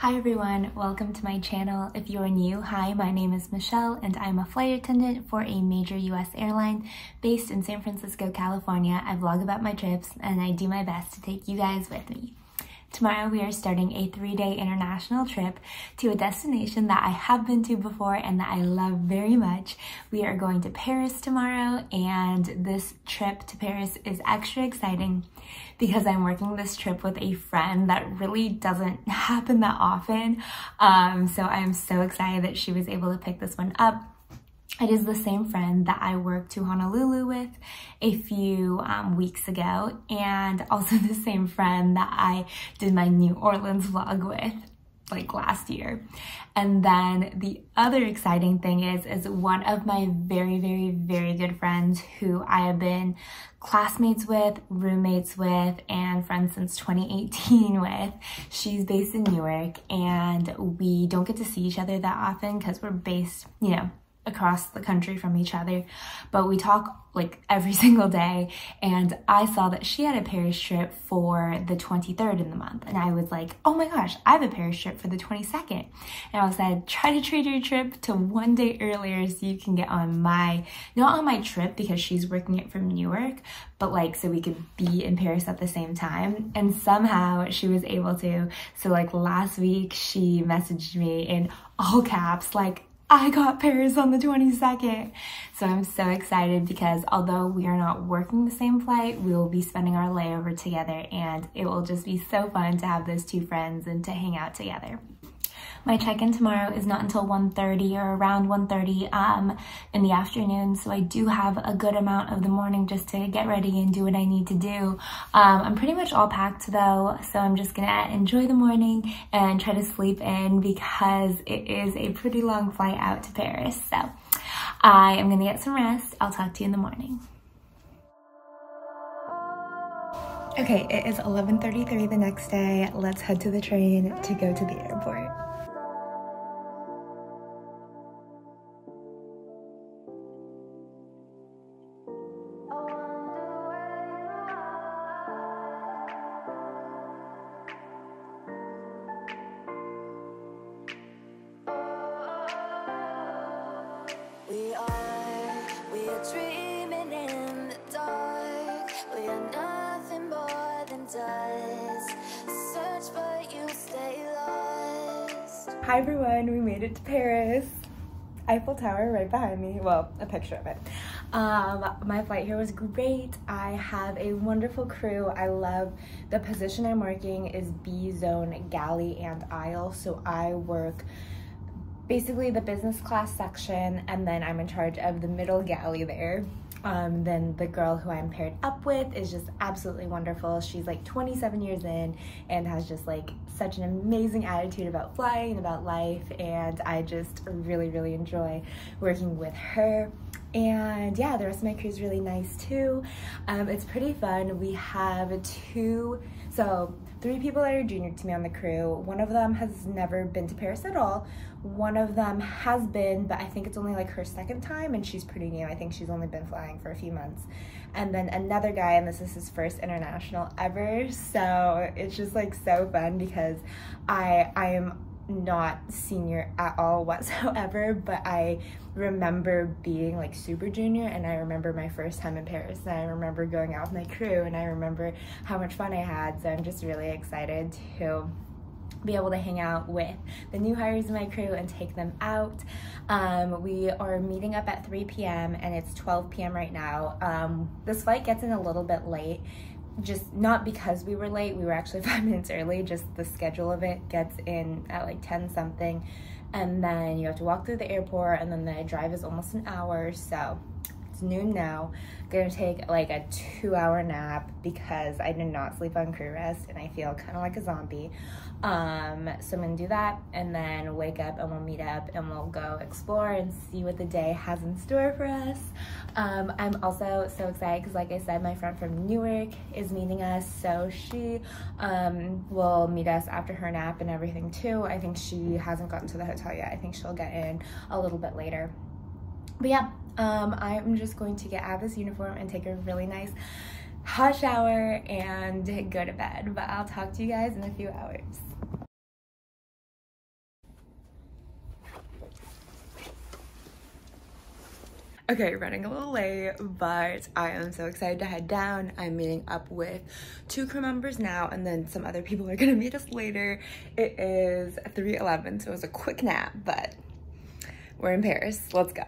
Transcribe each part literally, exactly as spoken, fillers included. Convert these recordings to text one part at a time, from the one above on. Hi everyone, welcome to my channel. If you're new, hi, my name is Michelle and I'm a flight attendant for a major U S airline based in San Francisco, California. I vlog about my trips and I do my best to take you guys with me. Tomorrow we are starting a three-day international trip to a destination that I have been to before and that I love very much. We are going to Paris tomorrow, and this trip to Paris is extra exciting because I'm working this trip with a friend that really doesn't happen that often. Um, so I'm so excited that she was able to pick this one up. It is the same friend that I worked to Honolulu with a few um, weeks ago, and also the same friend that I did my New Orleans vlog with like last year. And then the other exciting thing is, is one of my very, very, very good friends who I have been classmates with, roommates with, and friends since twenty eighteen with. She's based in Newark and we don't get to see each other that often because we're based, you know, across the country from each other, but we talk like every single day. And I saw that she had a Paris trip for the twenty-third in the month, and I was like, oh my gosh, I have a Paris trip for the twenty-second. And I said, try to trade your trip to one day earlier so you can get on my, not on my trip because she's working it from Newark, but like so we could be in Paris at the same time. And somehow she was able to. So like last week she messaged me in all caps like, I got Paris on the twenty-second. So I'm so excited because although we are not working the same flight, we will be spending our layover together, and it will just be so fun to have those two friends and to hang out together. My check-in tomorrow is not until one thirty or around one thirty um, in the afternoon, so I do have a good amount of the morning just to get ready and do what I need to do. Um, I'm pretty much all packed though, so I'm just gonna enjoy the morning and try to sleep in because it is a pretty long flight out to Paris. So I am gonna get some rest. I'll talk to you in the morning. Okay, it is eleven thirty-three the next day. Let's head to the train to go to the airport. Hi everyone, we made it to Paris. Eiffel Tower right behind me, well, a picture of it. Um, my flight here was great. I have a wonderful crew. I love the position I'm working is B-zone galley and aisle, so I work basically the business class section, and then I'm in charge of the middle galley there. Um, then the girl who I'm paired up with is just absolutely wonderful. She's like twenty-seven years in and has just like such an amazing attitude about flying and about life, and I just really, really enjoy working with her. And yeah, the rest of my crew is really nice too. Um, it's pretty fun. We have two, so three people that are junior to me on the crew. One of them has never been to Paris at all. One of them has been, but I think it's only like her second time, and she's pretty new. I think she's only been flying for a few months. And then another guy, and this is his first international ever. So it's just like so fun because I, I am not senior at all whatsoever, but I remember being like super junior, and I remember my first time in Paris, and I remember going out with my crew, and I remember how much fun I had. So I'm just really excited to be able to hang out with the new hires in my crew and take them out. Um, we are meeting up at three p m and it's twelve p m right now. Um, this flight gets in a little bit late, just not because we were late, we were actually five minutes early, just the schedule of it gets in at like ten something, and then you have to walk through the airport, and then the drive is almost an hour, so it's noon now. Gonna take like a two hour nap because I did not sleep on crew rest and I feel kind of like a zombie. Um, so I'm gonna do that and then wake up and we'll meet up and we'll go explore and see what the day has in store for us. Um, I'm also so excited because like I said, my friend from Newark is meeting us. So she um, will meet us after her nap and everything too. I think she hasn't gotten to the hotel yet. I think she'll get in a little bit later. But yeah, um, I'm just going to get out of this uniform and take a really nice hot shower and go to bed. But I'll talk to you guys in a few hours. Okay, running a little late, but I am so excited to head down. I'm meeting up with two crew members now, and then some other people are gonna meet us later. It is three eleven, so it was a quick nap, but we're in Paris. Let's go.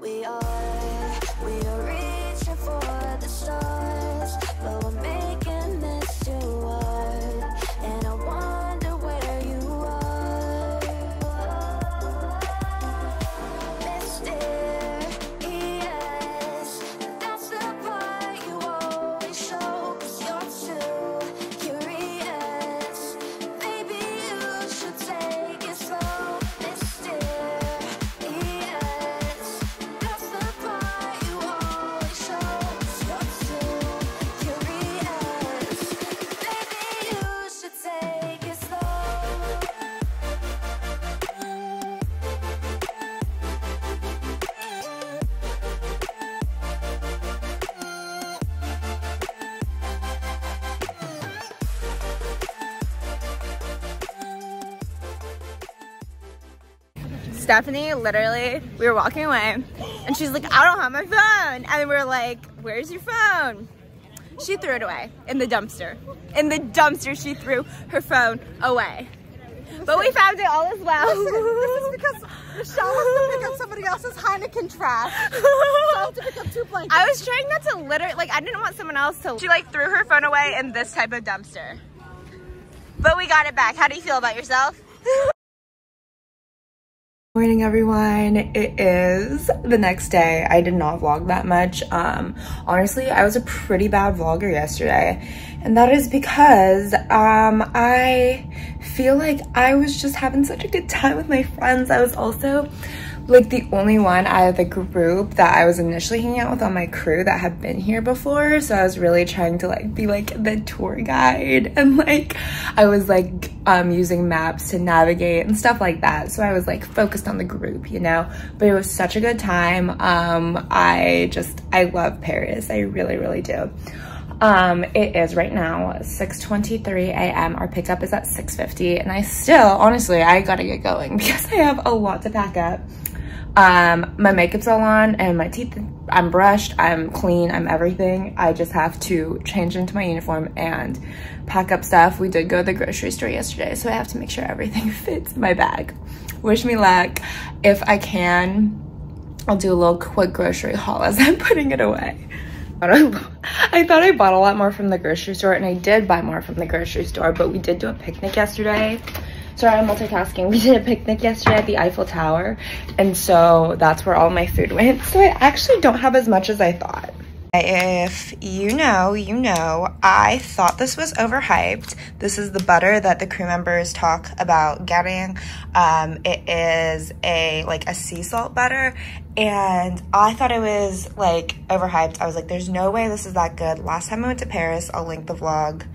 We are, we are reaching for the stars, but we're making this too hard, and I wonder where you are. Mysterious, that's the part you always show, 'cause you're too curious. Maybe you should take it slow. Mysterious, that's the part you always show, 'cause you're too curious. Maybe you should take it slow. Stephanie, literally, we were walking away and she's like, I don't have my phone. And then we were like, where's your phone? She threw it away in the dumpster. In the dumpster, she threw her phone away. But we found it all as well. Listen, this is because Michelle has to pick up somebody else's Heineken trash. So I have to pick up two blankets. I was trying not to litter, like I didn't want someone else to. She like threw her phone away in this type of dumpster. But we got it back. How do you feel about yourself? Morning everyone, it is the next day. I did not vlog that much. Um, honestly, I was a pretty bad vlogger yesterday, and that is because um, I feel like I was just having such a good time with my friends. I was also like the only one out of the group that I was initially hanging out with on my crew that had been here before, so I was really trying to like be like the tour guide, and like I was like um using maps to navigate and stuff like that, so I was like focused on the group, you know. But it was such a good time. um I just I love Paris, I really really do. Um it is right now six twenty-three a m Our pickup is at six fifty, and I still honestly I gotta get going because I have a lot to pack up. Um my makeup's all on and my teeth, I'm brushed, I'm clean, I'm everything. I just have to change into my uniform and pack up stuff. We did go to the grocery store yesterday, so I have to make sure everything fits in my bag. Wish me luck. If I can, I'll do a little quick grocery haul as I'm putting it away. I thought I bought a lot more from the grocery store, and I did buy more from the grocery store, but we did do a picnic yesterday. Sorry, I'm multitasking. We did a picnic yesterday at the Eiffel Tower, and so that's where all my food went. So I actually don't have as much as I thought. If you know, you know, I thought this was overhyped. This is the butter that the crew members talk about getting. Um, it is a like a sea salt butter, and I thought it was like overhyped. I was like, there's no way this is that good. Last time I went to Paris, I'll link the vlog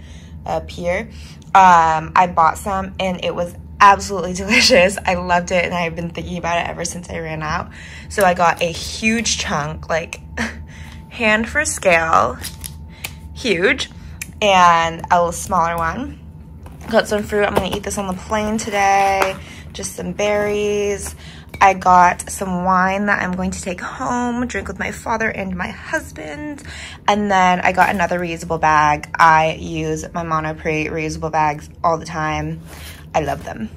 up here. Um, I bought some and it was absolutely delicious. I loved it, and I've been thinking about it ever since I ran out. So I got a huge chunk, like hand for scale, huge, and a little smaller one. Got some fruit. I'm gonna eat this on the plane today. Just some berries. I got some wine that I'm going to take home, drink with my father and my husband. And then I got another reusable bag. I use my Monoprix reusable bags all the time. I love them.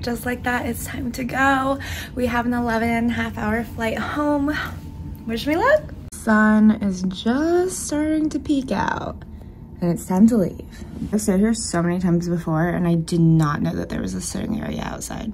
Just like that, it's time to go. We have an eleven and a half hour flight home. Wish me luck. Sun is just starting to peek out, and it's time to leave. I've stood here so many times before, and I did not know that there was a sitting area outside.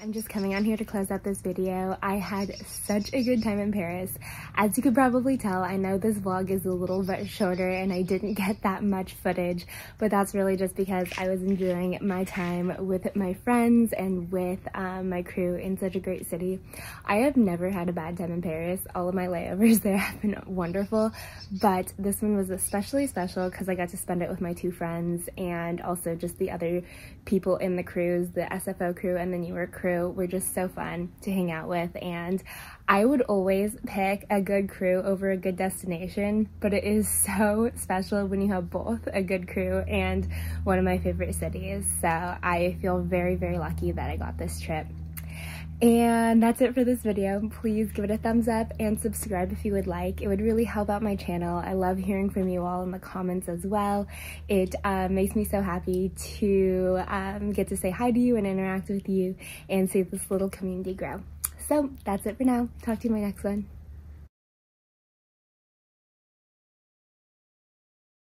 I'm just coming on here to close out this video. I had such a good time in Paris. As you could probably tell, I know this vlog is a little bit shorter and I didn't get that much footage, but that's really just because I was enjoying my time with my friends and with um, my crew in such a great city. I have never had a bad time in Paris. All of my layovers there have been wonderful, but this one was especially special because I got to spend it with my two friends, and also just the other people in the crews, the S F O crew and the New York crew were just so fun to hang out with. And I would always pick a good crew over a good destination, but it is so special when you have both a good crew and one of my favorite cities. So I feel very, very lucky that I got this trip. And that's it for this video. Please give it a thumbs up and subscribe if you would like. It would really help out my channel. I love hearing from you all in the comments as well. It uh, makes me so happy to um, get to say hi to you and interact with you and see this little community grow. So that's it for now. Talk to you in my next one.